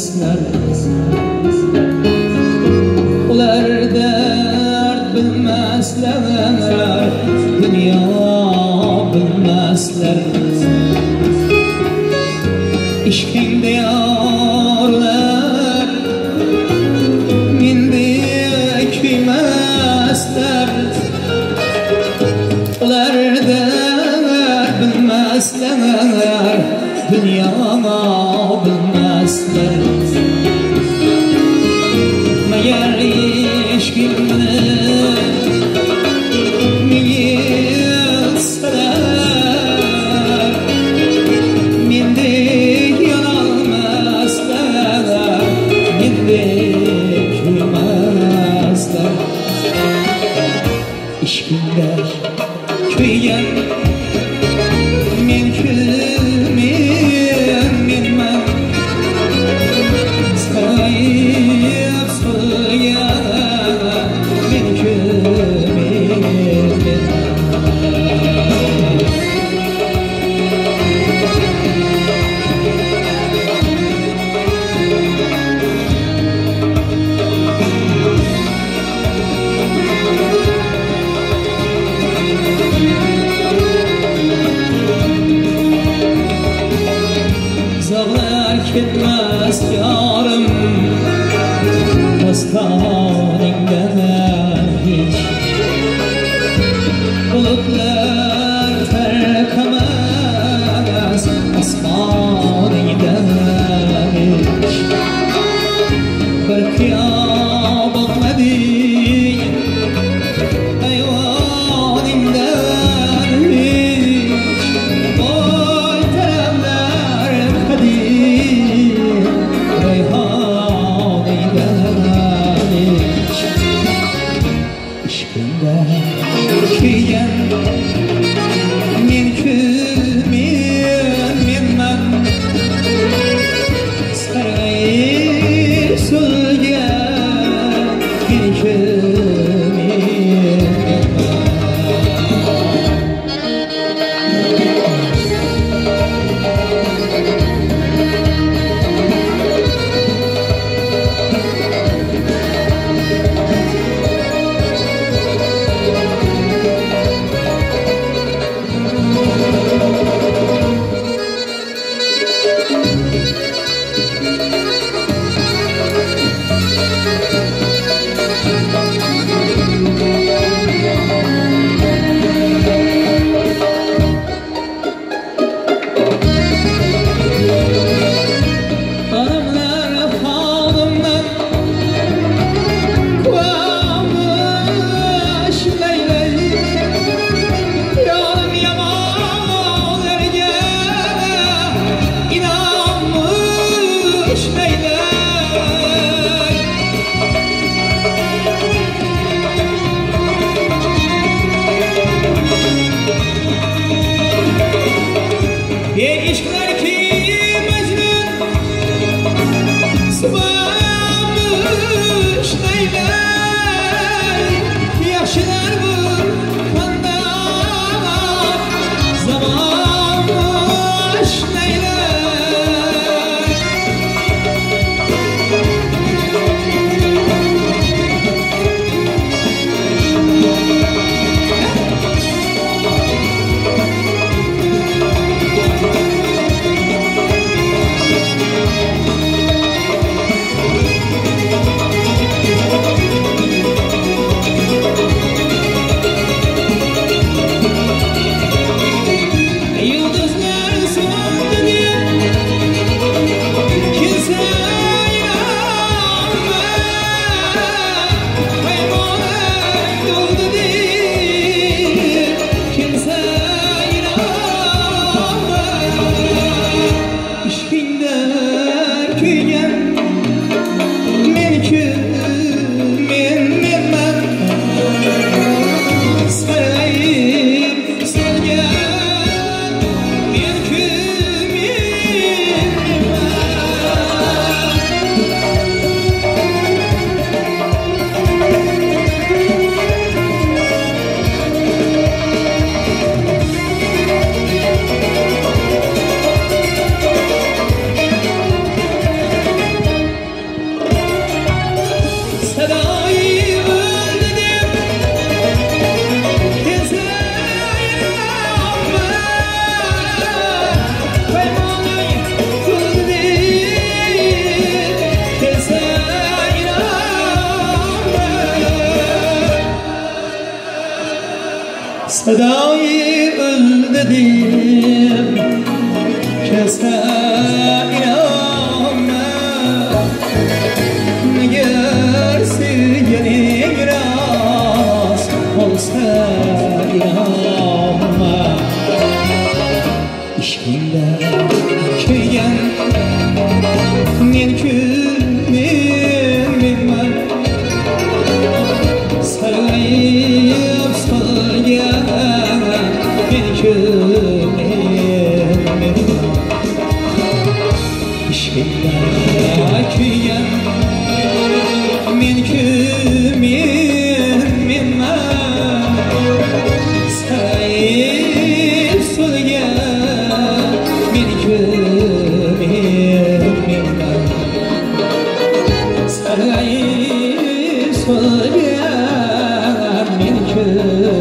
esler ular dert bilmezler, dünya bilmezler. İşkinde yarlar mindi ekmezler, ular dert bilmezler, dünya bilmezler. Meğer işkin bilen miyetseler, mindik yanılmazlar, mindik gülmezler. İşkinler köygen men gitmez yarım bostaningden hiç, bulutlar terkemez asmaningden hiç. Bir kıyam bakmadık hayvaningden hiç, boy teremler kadir Sadayı öl dedim, kesme inanma, ne gerisi yeni biraz olsa inanma. İşkinden köygen, I